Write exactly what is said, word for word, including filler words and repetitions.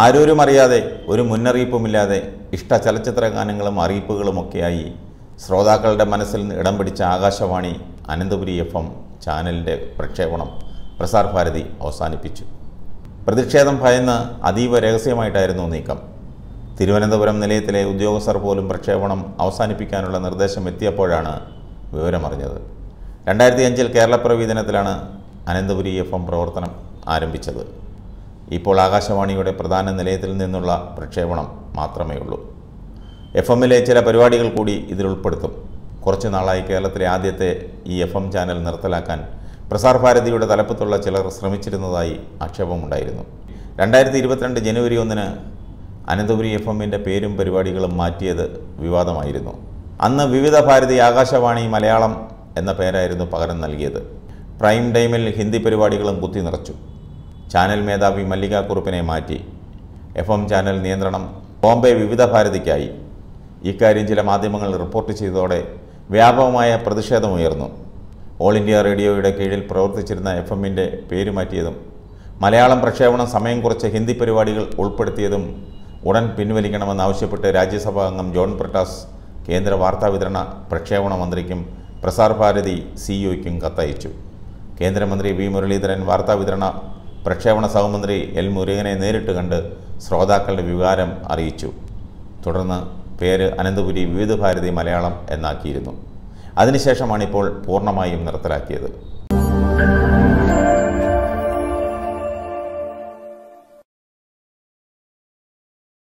ആരോരും അറിയാതെ ഒരു മുന്നറിയിപ്പുമില്ലാതെ ഇഷ്ട ചലച്ചിത്ര ഗാനങ്ങളും അറിയിപ്പുകളുമൊക്കെയായി ശ്രോതാക്കളുടെ മനസ്സിൽ ഇടം പിടിച്ച ആകാശവാണി അനന്തപുരി എഫ് എം ചാനലിൻ്റെ പ്രക്ഷേപണം പ്രസാർ ഭാരതി അവസാനിപ്പിച്ചു. പ്രതിഷേധം ഭയന്ന് അതീവ രഹസ്യമായിട്ടായിരുന്നു നീക്കം. തിരുവനന്തപുരം നിലയത്തിലെ ഉദ്യോഗസ്ഥർ പോലും പ്രക്ഷേപണം അവസാനിപ്പിക്കാനുള്ള നിർദ്ദേശം എത്തിയപ്പോഴാണ് വിവരമറിഞ്ഞത്. രണ്ടായിരത്തി അഞ്ചിൽ കേരളപ്പിറവി ദിനത്തിലാണ് അനന്തപുരി എഫ് എം പ്രവർത്തനം ആരംഭിച്ചത്. ഇപ്പോൾ ആകാശവാണിയുടെ പ്രധാന നിലയത്തിൽ നിന്നുള്ള പ്രക്ഷേപണം മാത്രമേ ഉള്ളൂ. എഫ് എമ്മിലെ ചില പരിപാടികൾ കൂടി ഇതിലുൾപ്പെടുത്തും. കുറച്ചു നാളായി കേരളത്തിലെ ആദ്യത്തെ ഈ എഫ് എം ചാനൽ നിർത്തലാക്കാൻ പ്രസാർ ഭാരതിയുടെ തലപ്പത്തുള്ള ചിലർ ശ്രമിച്ചിരുന്നതായി ആക്ഷേപമുണ്ടായിരുന്നു. രണ്ടായിരത്തി ഇരുപത്തിരണ്ട് ജനുവരി ഒന്നിന് അനന്തപുരി എഫ് എമ്മിൻ്റെ പേരും പരിപാടികളും മാറ്റിയത് വിവാദമായിരുന്നു. അന്ന് വിവിധ ഭാരതി ആകാശവാണി മലയാളം എന്ന പേരായിരുന്നു പകരം നൽകിയത്. പ്രൈം ടൈമിൽ ഹിന്ദി പരിപാടികളും കുത്തി നിറച്ചു. ചാനൽ മേധാവി മല്ലിക കുറുപ്പിനെ മാറ്റി. എഫ് എം ചാനൽ നിയന്ത്രണം ബോംബെ വിവിധ ഭാരതിക്കായി. ഇക്കാര്യം ചില മാധ്യമങ്ങൾ റിപ്പോർട്ട് ചെയ്തതോടെ വ്യാപകമായ പ്രതിഷേധമുയർന്നു. ഓൾ ഇന്ത്യ റേഡിയോയുടെ കീഴിൽ പ്രവർത്തിച്ചിരുന്ന എഫ് എമ്മിൻ്റെ പേരുമാറ്റിയതും മലയാളം പ്രക്ഷേപണം സമയം കുറച്ച് ഹിന്ദി പരിപാടികൾ ഉൾപ്പെടുത്തിയതും ഉടൻ പിൻവലിക്കണമെന്നാവശ്യപ്പെട്ട് രാജ്യസഭാ അംഗം ജോൺ പ്രകാശ് കേന്ദ്ര വാർത്താവിതരണ പ്രക്ഷേപണ മന്ത്രിക്കും പ്രസാർ ഭാരതി സിഇഒയ്ക്കും കത്തയച്ചു. കേന്ദ്രമന്ത്രി വി മുരളീധരൻ വാർത്താവിതരണ പ്രക്ഷേപണ സഹമന്ത്രി എൽ മുരുകനെ നേരിട്ട് കണ്ട് ശ്രോതാക്കളുടെ വികാരം അറിയിച്ചു. തുടർന്ന് പേര് അനന്തപുരി വിവിധ ഭാരതി മലയാളം എന്നാക്കിയിരുന്നു. അതിനുശേഷമാണിപ്പോൾ പൂർണ്ണമായും നിർത്തലാക്കിയത്.